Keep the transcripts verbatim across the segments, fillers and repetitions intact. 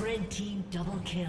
Red team double kill.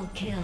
Double kill.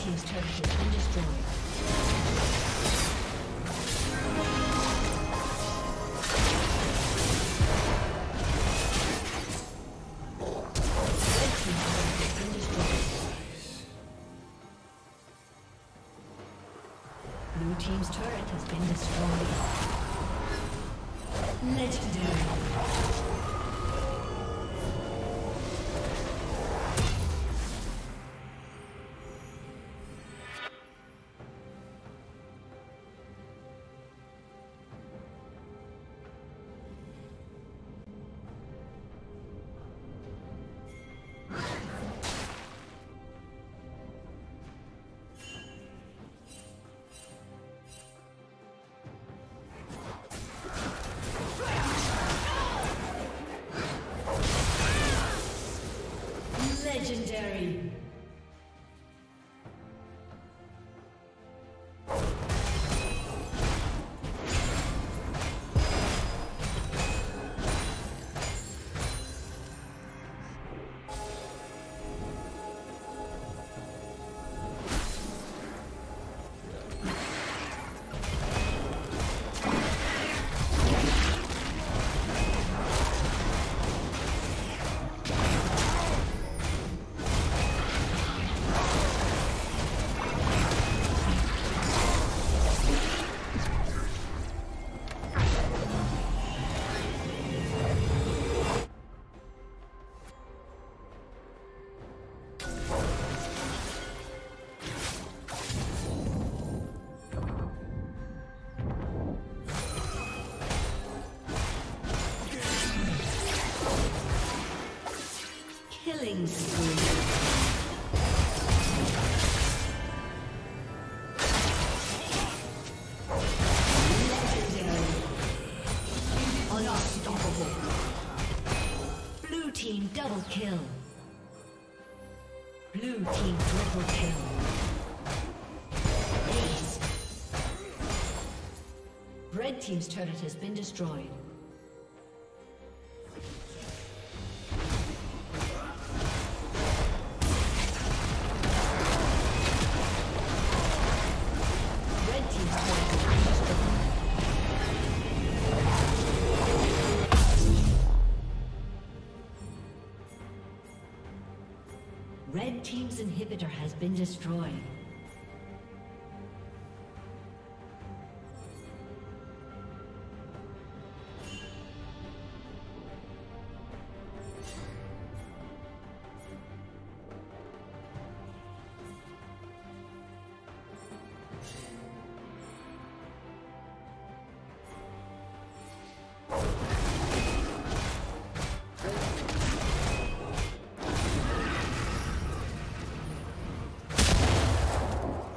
team's turret has been destroyed. Team's turret has been destroyed. Legendary. Legendary. Killing spree. Unstoppable. Blue team double kill. Blue team triple kill. Ace. Red team's turret has been destroyed. Red team's inhibitor has been destroyed.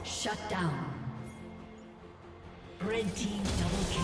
Shut down. Red team double kill.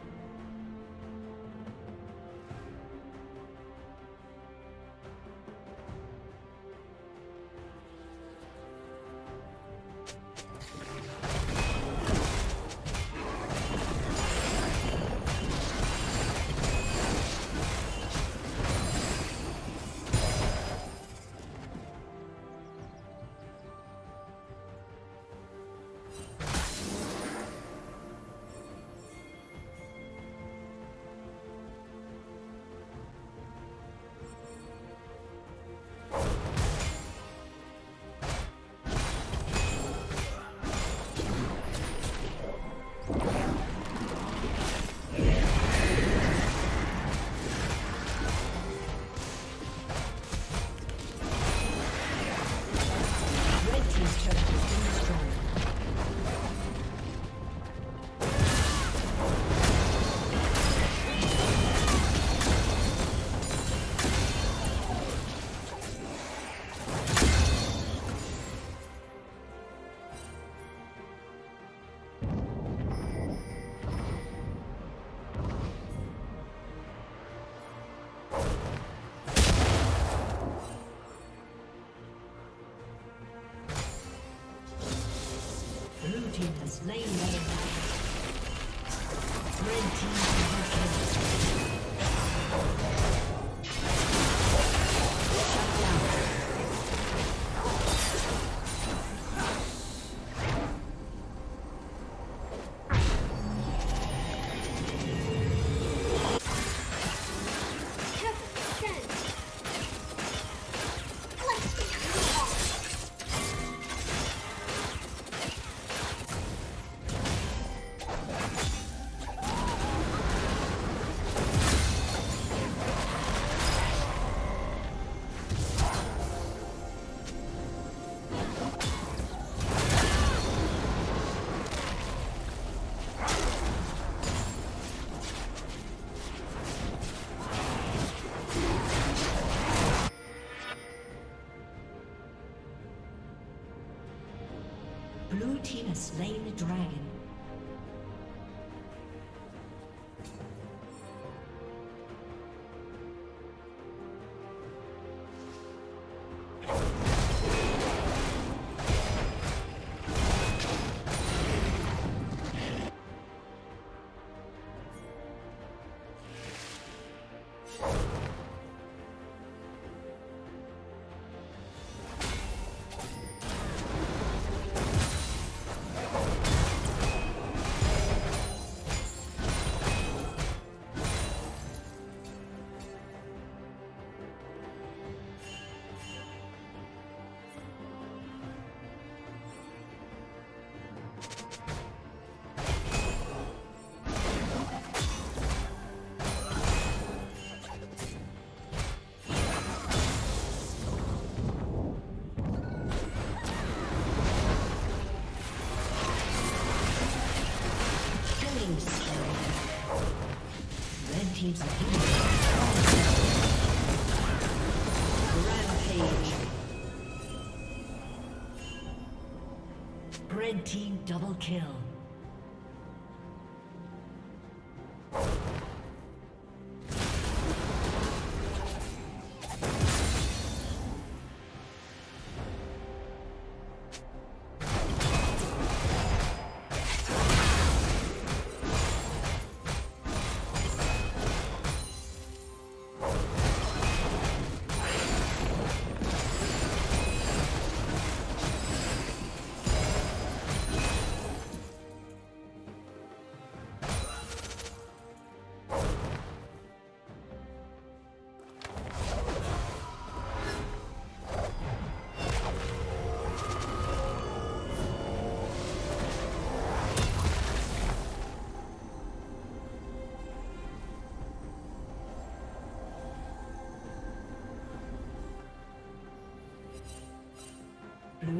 slain by the battle. Red team slain the dragon. Teams of Rampage. Red team double kill. Blue